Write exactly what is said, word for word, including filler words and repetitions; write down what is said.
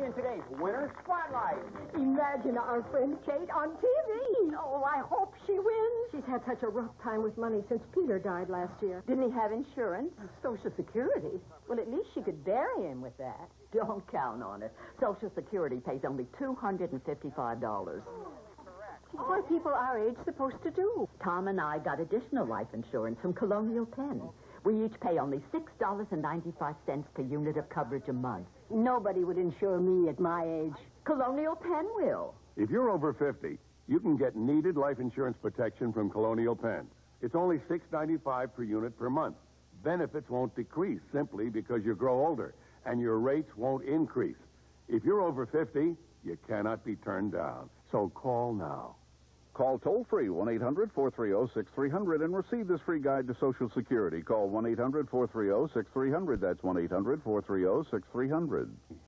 me in today's Winner Spotlight. Imagine our friend Kate on T V. Oh, I hope she wins. She's had such a rough time with money since Peter died last year. Didn't he have insurance? Social Security? Well, at least she could bury him with that. Don't count on it. Social Security pays only two hundred fifty-five dollars. What are people our age supposed to do? Tom and I got additional life insurance from Colonial Penn. We each pay only six dollars and ninety-five cents per unit of coverage a month. Nobody would insure me at my age. Colonial Penn will. If you're over fifty, you can get needed life insurance protection from Colonial Penn. It's only six dollars and ninety-five cents per unit per month. Benefits won't decrease simply because you grow older, and your rates won't increase. If you're over fifty, you cannot be turned down. So call now. Call toll-free one eight hundred four three zero six three zero zero and receive this free guide to Social Security. Call one eight hundred four three zero six three zero zero. That's one eight hundred four three zero six three zero zero.